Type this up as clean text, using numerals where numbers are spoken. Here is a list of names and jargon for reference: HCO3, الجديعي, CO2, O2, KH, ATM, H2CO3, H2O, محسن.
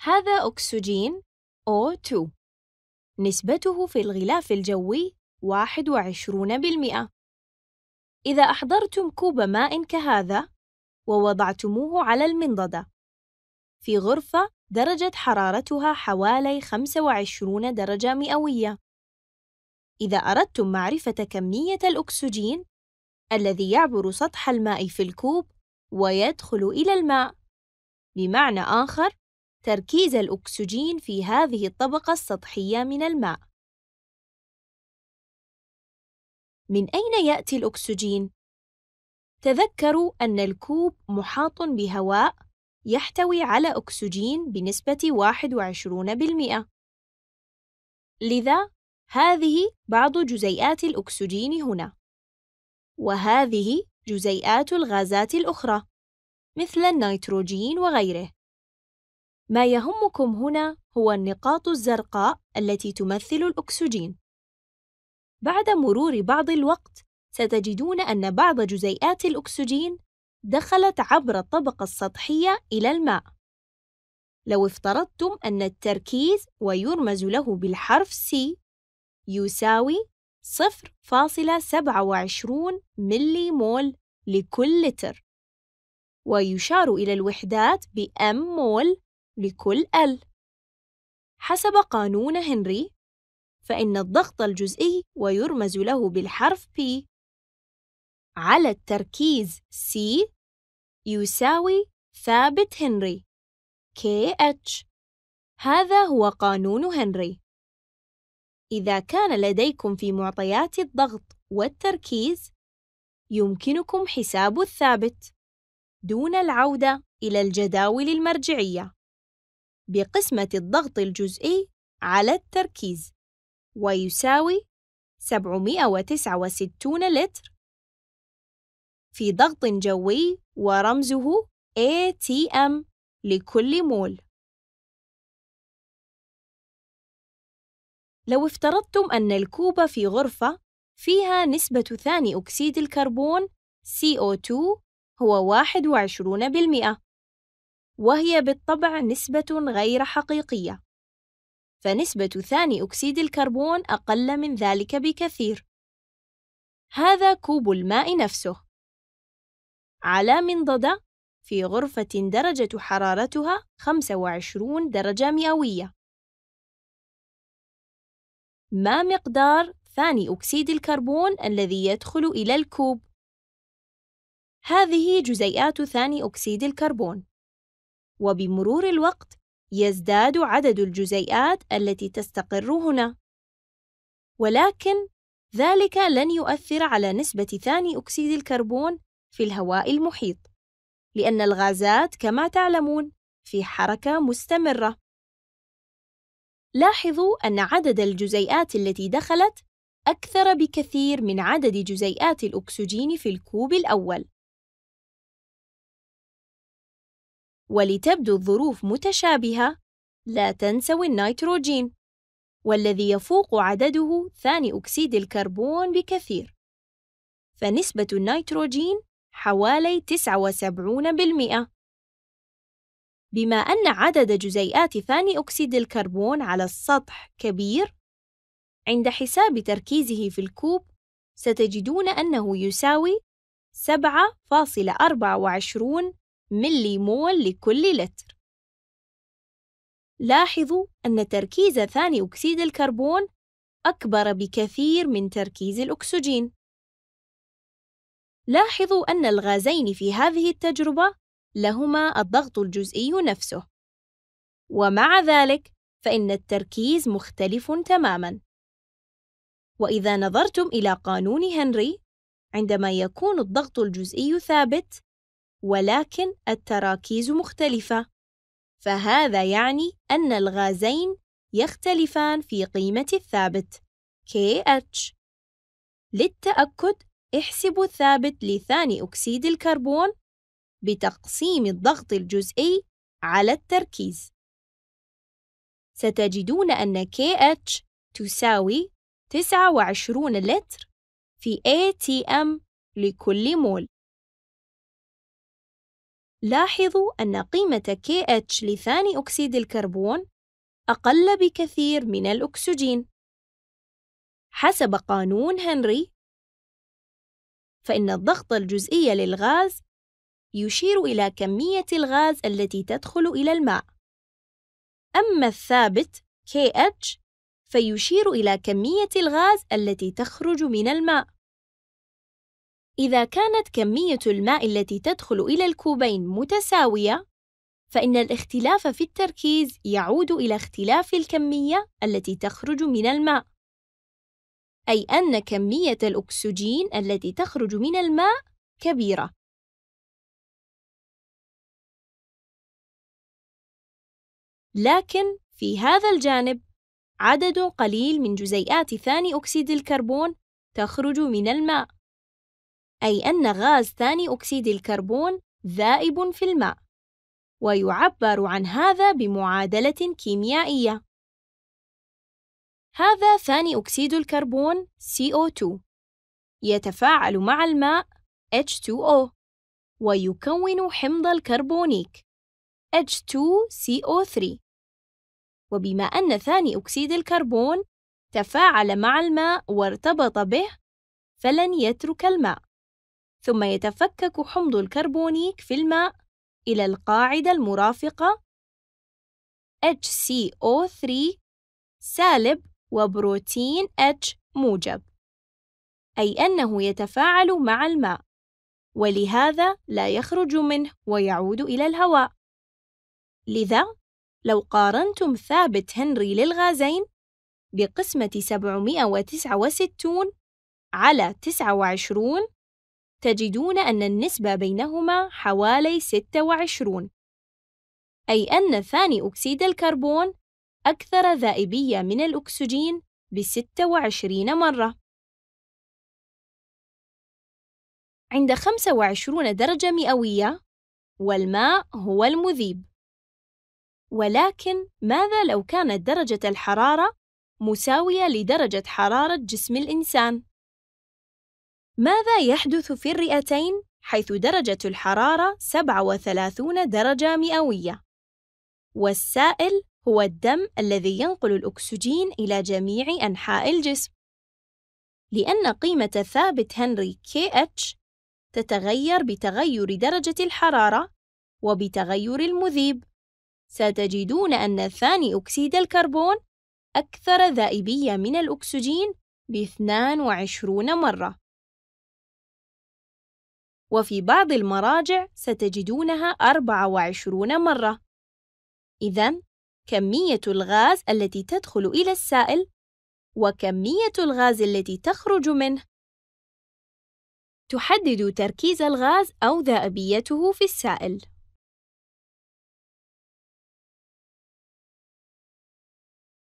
هذا أكسجين O2 نسبته في الغلاف الجوي 21%. إذا أحضرتم كوب ماء كهذا ووضعتموه على المنضدة في غرفة درجة حرارتها حوالي 25 درجة مئوية، إذا أردتم معرفة كمية الأكسجين الذي يعبر سطح الماء في الكوب ويدخل إلى الماء، بمعنى آخر تركيز الأكسجين في هذه الطبقة السطحية من الماء. من أين يأتي الأكسجين؟ تذكروا أن الكوب محاط بهواء يحتوي على أكسجين بنسبة 21%، لذا هذه بعض جزيئات الأكسجين هنا، وهذه جزيئات الغازات الأخرى مثل النيتروجين وغيره. ما يهمكم هنا هو النقاط الزرقاء التي تمثل الأكسجين. بعد مرور بعض الوقت ستجدون أن بعض جزيئات الأكسجين دخلت عبر الطبقة السطحية إلى الماء. لو افترضتم أن التركيز ويرمز له بالحرف C يساوي 0.27 ملي مول لكل لتر، ويشار إلى الوحدات بM مول لكل L حسب قانون هنري، فإن الضغط الجزئي ويرمز له بالحرف P على التركيز C يساوي ثابت هنري KH. هذا هو قانون هنري. إذا كان لديكم في معطيات الضغط والتركيز يمكنكم حساب الثابت دون العودة إلى الجداول المرجعية بقسمة الضغط الجزئي على التركيز، ويساوي 769 لتر في ضغط جوي ورمزه ATM لكل مول. لو افترضتم أن الكوب في غرفة فيها نسبة ثاني أكسيد الكربون CO2 هو 21%، وهي بالطبع نسبة غير حقيقية، فنسبة ثاني أكسيد الكربون أقل من ذلك بكثير. هذا كوب الماء نفسه على منضدة في غرفة درجة حرارتها 25 درجة مئوية. ما مقدار ثاني أكسيد الكربون الذي يدخل إلى الكوب؟ هذه جزيئات ثاني أكسيد الكربون، وبمرور الوقت يزداد عدد الجزيئات التي تستقر هنا، ولكن ذلك لن يؤثر على نسبة ثاني أكسيد الكربون في الهواء المحيط، لأن الغازات كما تعلمون في حركة مستمرة. لاحظوا أن عدد الجزيئات التي دخلت أكثر بكثير من عدد جزيئات الأكسجين في الكوب الأول. ولتبدو الظروف متشابهة، لا تنسوا النيتروجين، والذي يفوق عدده ثاني أكسيد الكربون بكثير، فنسبة النيتروجين حوالي 79%. بما أن عدد جزيئات ثاني أكسيد الكربون على السطح كبير، عند حساب تركيزه في الكوب ستجدون أنه يساوي 7.24 ملي مول لكل لتر. لاحظوا أن تركيز ثاني أكسيد الكربون أكبر بكثير من تركيز الأكسجين. لاحظوا أن الغازين في هذه التجربة لهما الضغط الجزئي نفسه، ومع ذلك فإن التركيز مختلف تماماً. وإذا نظرتم إلى قانون هنري، عندما يكون الضغط الجزئي ثابت ولكن التراكيز مختلفة، فهذا يعني أن الغازين يختلفان في قيمة الثابت KH. للتأكد احسبوا الثابت لثاني أكسيد الكربون بتقسيم الضغط الجزئي على التركيز. ستجدون أن KH تساوي 29 لتر في ATM لكل مول. لاحظوا أن قيمة KH لثاني أكسيد الكربون أقل بكثير من الأكسجين. حسب قانون هنري، فإن الضغط الجزيئي للغاز يشير إلى كمية الغاز التي تدخل إلى الماء، أما الثابت KH فيشير إلى كمية الغاز التي تخرج من الماء. إذا كانت كمية الماء التي تدخل إلى الكوبين متساوية، فإن الاختلاف في التركيز يعود إلى اختلاف الكمية التي تخرج من الماء، أي أن كمية الأكسجين التي تخرج من الماء كبيرة. لكن في هذا الجانب عدد قليل من جزيئات ثاني أكسيد الكربون تخرج من الماء، أي أن غاز ثاني أكسيد الكربون ذائب في الماء، ويعبر عن هذا بمعادلة كيميائية. هذا ثاني أكسيد الكربون CO2 يتفاعل مع الماء H2O ويكون حمض الكربونيك H2CO3. وبما أن ثاني أكسيد الكربون تفاعل مع الماء وارتبط به، فلن يترك الماء، ثم يتفكك حمض الكربونيك في الماء إلى القاعدة المرافقة HCO3 سالب وبروتين H موجب، أي أنه يتفاعل مع الماء، ولهذا لا يخرج منه ويعود إلى الهواء. لذا لو قارنتم ثابت هنري للغازين بقسمة 769 على 29 تجدون أن النسبة بينهما حوالي 26، أي أن ثاني أكسيد الكربون أكثر ذائبية من الأكسجين ب26 مرة. عند 25 درجة مئوية والماء هو المذيب، ولكن ماذا لو كانت درجة الحرارة مساوية لدرجة حرارة جسم الإنسان؟ ماذا يحدث في الرئتين حيث درجة الحرارة 37 درجة مئوية؟ والسائل هو الدم الذي ينقل الأكسجين إلى جميع أنحاء الجسم، لأن قيمة ثابت هنري KH تتغير بتغير درجة الحرارة وبتغير المذيب. ستجدون أن ثاني أكسيد الكربون أكثر ذائبية من الأكسجين ب22 مرة، وفي بعض المراجع ستجدونها 24 مرة. إذن كمية الغاز التي تدخل إلى السائل وكمية الغاز التي تخرج منه تحدد تركيز الغاز أو ذائبيته في السائل.